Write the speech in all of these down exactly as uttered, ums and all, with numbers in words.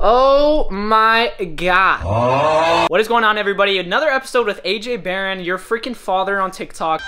Oh my god. Oh. What is going on, everybody? Another episode with A J Baron, your freaking father on TikTok.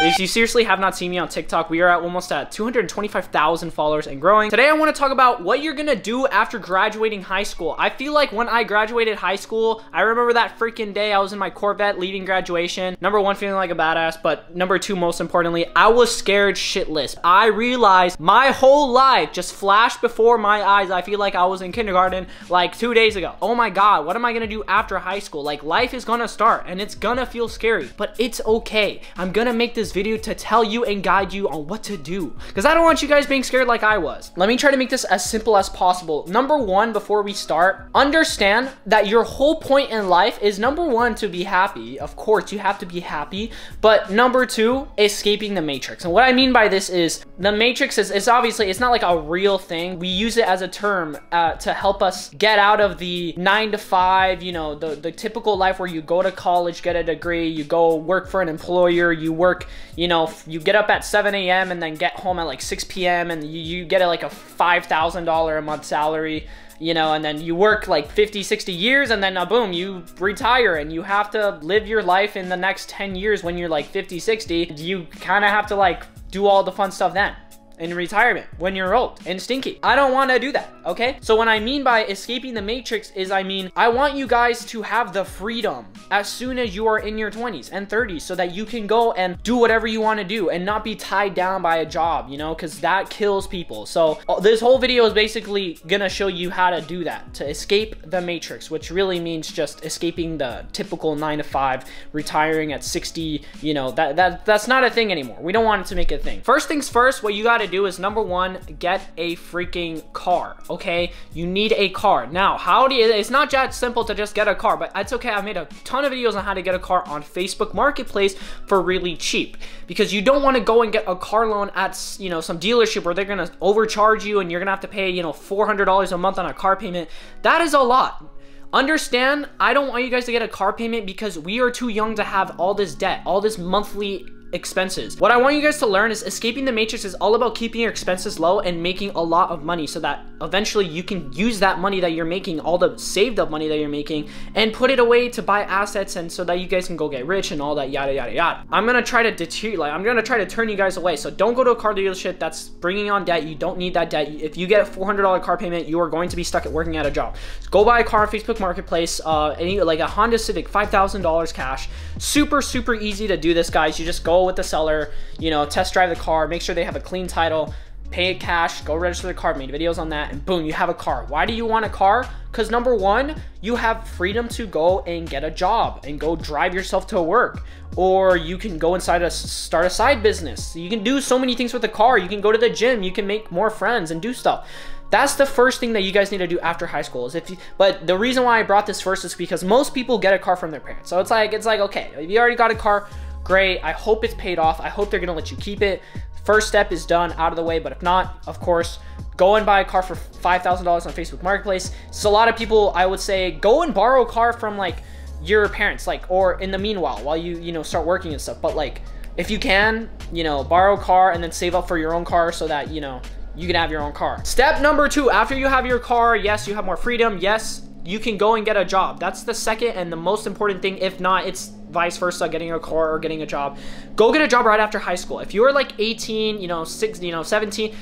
If you seriously have not seen me on TikTok, we are at almost at two hundred twenty-five thousand followers and growing. Today, I want to talk about what you're going to do after graduating high school. I feel like when I graduated high school, I remember that freaking day I was in my Corvette leaving graduation. Number one, feeling like a badass, but number two, most importantly, I was scared shitless. I realized my whole life just flashed before my eyes. I feel like I was in kindergarten like two days ago. Oh my God, what am I going to do after high school? Like, life is going to start and it's going to feel scary, but it's okay. I'm going to make this This video to tell you and guide you on what to do, because I don't want you guys being scared like I was. Let me try to make this as simple as possible. Number one, before we start, understand that your whole point in life is, number one, to be happy. Of course, you have to be happy, but number two, escaping the matrix. And what I mean by this is, the matrix is, it's obviously, it's not like a real thing. We use it as a term uh, to help us get out of the nine to five, you know, the, the typical life where you go to college, get a degree, you go work for an employer, you work, you know, you get up at seven A M and then get home at like six P M and you, you get like a five thousand dollars a month salary, you know, and then you work like fifty, sixty years and then uh, boom, you retire and you have to live your life in the next ten years when you're like fifty, sixty. You kind of have to like do all the fun stuff then in retirement when you're old and stinky. I don't want to do that, okay? So what I mean by escaping the matrix is, I mean, I want you guys to have the freedom as soon as you are in your twenties and thirties so that you can go and do whatever you want to do and not be tied down by a job, you know, because that kills people. So this whole video is basically gonna show you how to do that, to escape the matrix, which really means just escaping the typical nine to five, retiring at sixty, you know, that, that that's not a thing anymore. We don't want it to make a thing. First things first, what you gotta to do is, number one, get a freaking car, okay? You need a car. Now, how do you, it's not that simple to just get a car, but it's okay. I've made a ton of videos on how to get a car on Facebook Marketplace for really cheap, because you don't want to go and get a car loan at, you know, some dealership where they're going to overcharge you and you're going to have to pay, you know, four hundred dollars a month on a car payment. That is a lot. Understand, I don't want you guys to get a car payment because we are too young to have all this debt, all this monthly expenses. What I want you guys to learn is escaping the matrix is all about keeping your expenses low and making a lot of money so that eventually you can use that money that you're making, all the saved up money that you're making, and put it away to buy assets and so that you guys can go get rich and all that yada yada yada. I'm gonna try to deter like I'm gonna try to turn you guys away. So don't go to a car dealership that's bringing on debt. You don't need that debt. If you get a four hundred dollar car payment, you are going to be stuck at working at a job. Go buy a car on Facebook Marketplace, uh, any, like a Honda Civic, five thousand dollars cash. Super super easy to do this, guys. You just go with the seller, you know, test drive the car, make sure they have a clean title, pay it cash, go register the car, made videos on that, and boom, you have a car. Why do you want a car? Because number one, you have freedom to go and get a job and go drive yourself to work, or you can go inside a start a side business. You can do so many things with a car. You can go to the gym, you can make more friends and do stuff. That's the first thing that you guys need to do after high school. Is if you, but the reason why I brought this first is because most people get a car from their parents. So it's like, it's like, okay, if you already got a car, great. I hope it's paid off. I hope they're gonna let you keep it. First step is done, out of the way. But if not, of course, go and buy a car for five thousand dollars on Facebook Marketplace. So a lot of people, I would say, go and borrow a car from like your parents, like, or in the meanwhile, while you, you know, start working and stuff. But like, if you can, you know, borrow a car and then save up for your own car so that, you know, you can have your own car. Step number two, after you have your car, yes, you have more freedom. Yes, you can go and get a job. That's the second and the most important thing. If not, it's vice versa, getting a car or getting a job. Go get a job right after high school. If you're like eighteen, you know, six, you know, seventeen,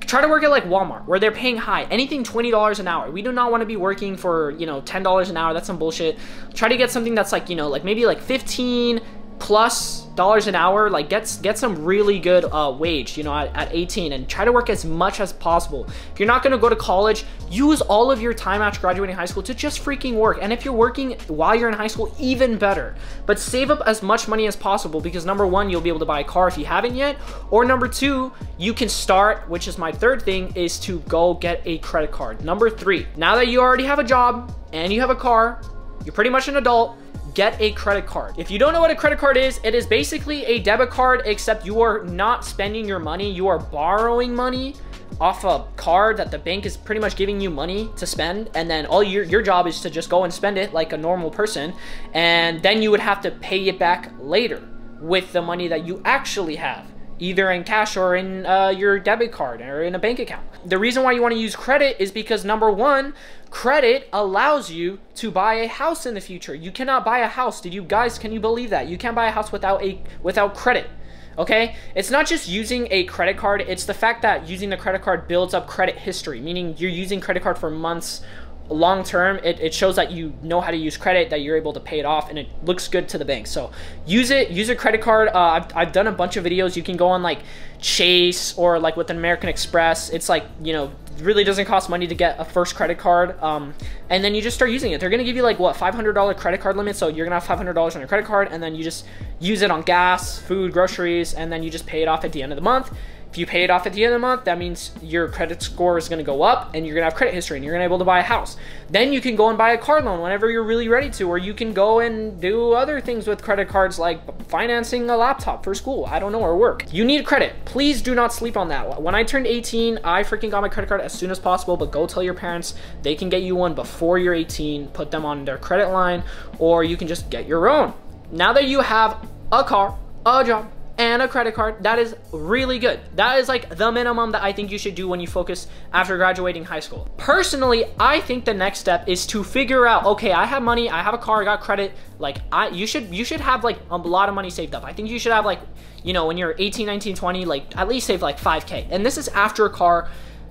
try to work at like Walmart where they're paying high, anything twenty dollars an hour. We do not want to be working for, you know, ten dollars an hour. That's some bullshit. Try to get something that's like, you know, like maybe like fifteen plus dollars an hour. Like get, get some really good uh, wage, you know, at, at eighteen, and try to work as much as possible. If you're not going to go to college, use all of your time after graduating high school to just freaking work. And if you're working while you're in high school, even better, but save up as much money as possible, because number one, you'll be able to buy a car if you haven't yet, or number two, you can start, which is my third thing, is to go get a credit card. Number three, now that you already have a job and you have a car, you're pretty much an adult. Get a credit card. If you don't know what a credit card is, it is basically a debit card, except you are not spending your money. You are borrowing money off a card that the bank is pretty much giving you money to spend. And then all your, your job is to just go and spend it like a normal person. And then you would have to pay it back later with the money that you actually have, either in cash or in uh, your debit card or in a bank account. the reason why you want to use credit is because, number one, credit allows you to buy a house in the future. You cannot buy a house. Did you guys, can you believe that? You can't buy a house without a without credit. Okay, it's not just using a credit card, it's the fact that using the credit card builds up credit history, meaning you're using credit card for months long term. It, it shows that you know how to use credit, that you're able to pay it off, and it looks good to the bank. So use it, use a credit card. Uh, I've, I've done a bunch of videos. You can go on like Chase or like with American Express. It's like, you know, really doesn't cost money to get a first credit card, um, and then you just start using it. They're gonna give you like what, five hundred dollar credit card limit, so you're gonna have five hundred dollars on your credit card, and then you just use it on gas, food, groceries, and then you just pay it off at the end of the month. If you pay it off at the end of the month, that means your credit score is gonna go up, and you're gonna have credit history, and you're gonna be able to buy a house. Then you can go and buy a car loan whenever you're really ready to, or you can go and do other things with credit cards, like financing a laptop for school, I don't know, or work. You need credit. Please do not sleep on that. When I turned eighteen, I freaking got my credit card as soon as possible, but go tell your parents they can get you one before you're eighteen, put them on their credit line, or you can just get your own. Now that you have a car, a job, and a credit card, that is really good. That is like the minimum that I think you should do when you focus after graduating high school. Personally, I think the next step is to figure out, okay, I have money, I have a car, I got credit. Like I, you should, you should have like a lot of money saved up. I think you should have like, you know, when you're eighteen, nineteen, twenty, like at least save like five K. And this is after a car.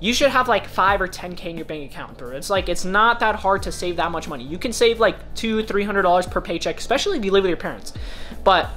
You should have like five or ten K in your bank account, bro. It's like, it's not that hard to save that much money. You can save like two, three hundred dollars per paycheck, especially if you live with your parents. But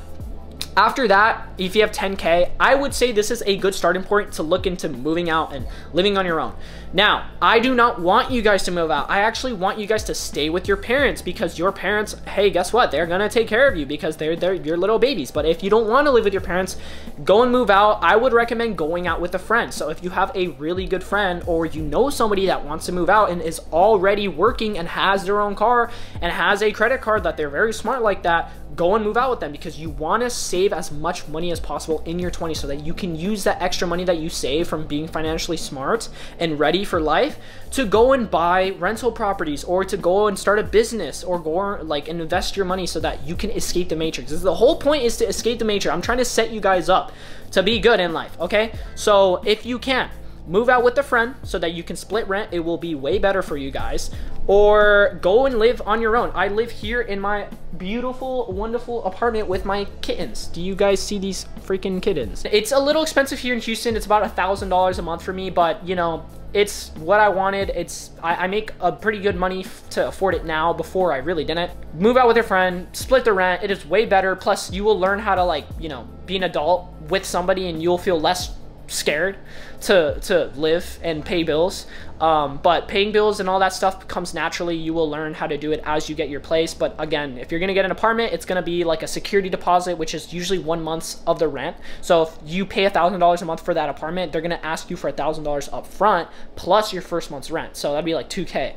after that, if you have ten K, I would say this is a good starting point to look into moving out and living on your own. Now, I do not want you guys to move out. I actually want you guys to stay with your parents, because your parents, hey, guess what? They're gonna take care of you because they're, they're your little babies. But if you don't wanna live with your parents, go and move out. I would recommend going out with a friend. So if you have a really good friend, or you know somebody that wants to move out and is already working and has their own car and has a credit card, that they're very smart like that, go and move out with them, because you wanna save as much money as possible in your twenties so that you can use that extra money that you save from being financially smart and ready for life to go and buy rental properties, or to go and start a business, or go like and invest your money so that you can escape the matrix. This is the whole point, is to escape the matrix. I'm trying to set you guys up to be good in life, okay? So if you can, move out with a friend so that you can split rent. It will be way better for you guys. Or go and live on your own. I live here in my beautiful, wonderful apartment with my kittens. Do you guys see these freaking kittens? It's a little expensive here in Houston. It's about a thousand dollars a month for me, but you know, it's what I wanted. It's I, I make a pretty good money f to afford it now. Before I really didn't. Move out with your friend, split the rent. It is way better. Plus you will learn how to like, you know, be an adult with somebody, and you'll feel less scared to to live and pay bills, um but paying bills and all that stuff comes naturally. You will learn how to do it as you get your place. But again, if you're gonna get an apartment, it's gonna be like a security deposit, which is usually one month of the rent. So if you pay a thousand dollars a month for that apartment, they're gonna ask you for a thousand dollars up front plus your first month's rent, so that'd be like two K.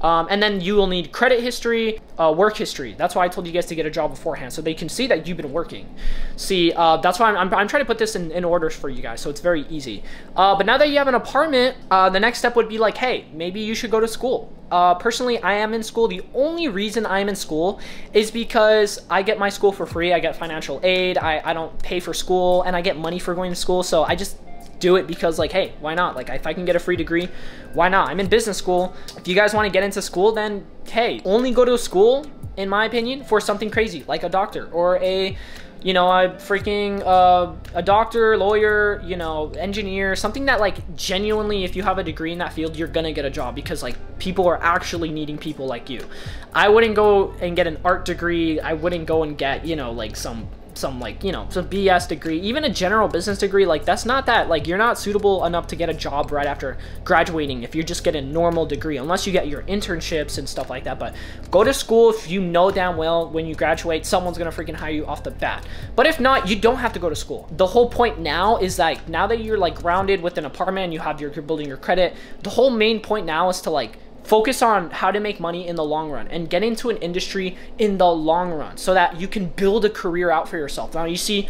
Um, and then you will need credit history, uh, work history. That's why I told you guys to get a job beforehand, so they can see that you've been working. See, uh, that's why I'm, I'm, I'm trying to put this in, in orders for you guys, so it's very easy. Uh, but now that you have an apartment, uh, the next step would be like, hey, maybe you should go to school. Uh, personally, I am in school. The only reason I'm in school is because I get my school for free. I get financial aid. I, I don't pay for school, and I get money for going to school, so I just do it because like, hey, why not? Like if I can get a free degree, why not? I'm in business school. If you guys want to get into school, then hey, only go to school, in my opinion, for something crazy like a doctor or a, you know, a freaking, uh, a doctor, lawyer, you know, engineer, something that like genuinely, if you have a degree in that field, you're gonna get a job, because like people are actually needing people like you. I wouldn't go and get an art degree. I wouldn't go and get, you know, like some some like, you know, some B S degree, even a general business degree. Like that's not that, like you're not suitable enough to get a job right after graduating if you just get a normal degree, unless you get your internships and stuff like that. But go to school if you know damn well when you graduate, someone's gonna freaking hire you off the bat. But if not, you don't have to go to school. The whole point now is like, now that you're like grounded with an apartment and you have your, you're building your credit, the whole main point now is to like focus on how to make money in the long run and get into an industry in the long run so that you can build a career out for yourself. Now you see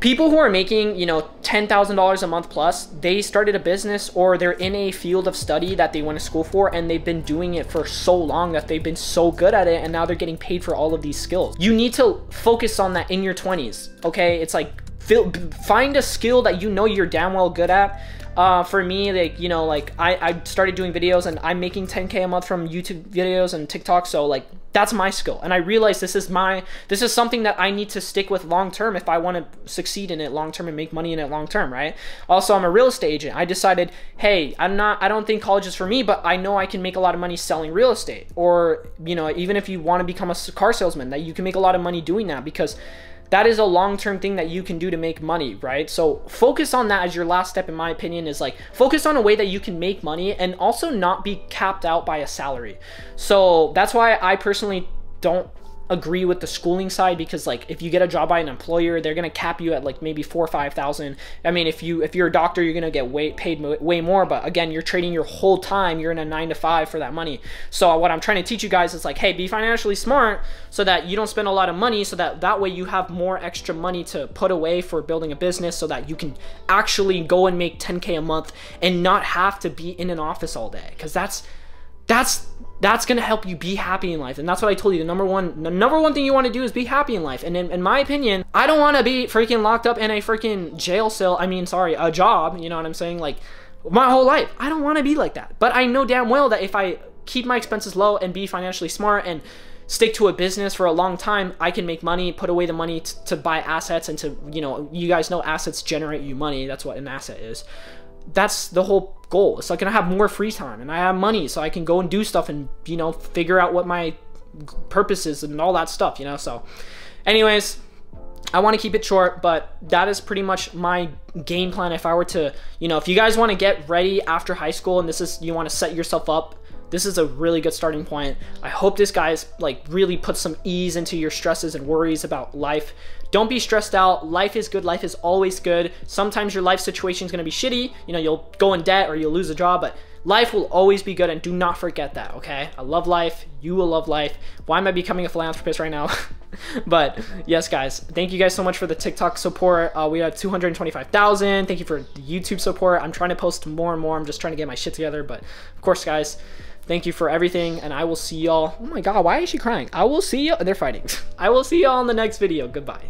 people who are making, you know, ten thousand dollars a month plus, they started a business or they're in a field of study that they went to school for, and they've been doing it for so long that they've been so good at it, and now they're getting paid for all of these skills. You need to focus on that in your twenties, okay? It's like, find a skill that you know you're damn well good at. uh, for me, like, you know, like I, I started doing videos and I'm making ten K a month from YouTube videos and TikTok. So like, that's my skill. And I realized this is my, this is something that I need to stick with long-term if I want to succeed in it long-term and make money in it long-term, right? Also, I'm a real estate agent. I decided, hey, I'm not, I don't think college is for me, but I know I can make a lot of money selling real estate. Or, you know, even if you want to become a car salesman, that you can make a lot of money doing that, because that is a long-term thing that you can do to make money, right? So focus on that as your last step, in my opinion, is like focus on a way that you can make money and also not be capped out by a salary. So that's why I personally don't agree with the schooling side, because like if you get a job by an employer, they're gonna cap you at like maybe four or five thousand. I mean, if you if you're a doctor, you're gonna get way paid way more, but again, you're trading your whole time, you're in a nine to five for that money. So what I'm trying to teach you guys is like, hey, be financially smart so that you don't spend a lot of money, so that that way you have more extra money to put away for building a business, so that you can actually go and make ten K a month and not have to be in an office all day, because that's that's that's gonna help you be happy in life. And that's what I told you, the number one the number one thing you want to do is be happy in life. And in, in my opinion, I don't want to be freaking locked up in a freaking jail cell, I mean sorry a job, you know what I'm saying, like my whole life. I don't want to be like that, but I know damn well that if I keep my expenses low and be financially smart and stick to a business for a long time, I can make money, put away the money to buy assets, and to, you know, you guys know assets generate you money. That's what an asset is. That's the whole goal. It's like gonna have more free time and I have money, so I can go and do stuff and, you know, figure out what my purpose is and all that stuff, you know. So anyways, I want to keep it short, but that is pretty much my game plan. If I were to, you know, if you guys want to get ready after high school and this is, you want to set yourself up, this is a really good starting point. I hope this guy's like really put some ease into your stresses and worries about life. Don't be stressed out. Life is good. Life is always good. Sometimes your life situation is going to be shitty. You know, you'll go in debt or you'll lose a job, but life will always be good. And do not forget that. Okay. I love life. You will love life. Why am I becoming a philanthropist right now? But yes, guys, thank you guys so much for the TikTok support. Uh, we have two hundred twenty-five thousand. Thank you for the YouTube support. I'm trying to post more and more. I'm just trying to get my shit together. But of course, guys, thank you for everything, and I will see y'all. Oh my God, why is she crying? I will see y'all. They're fighting. I will see y'all in the next video. Goodbye.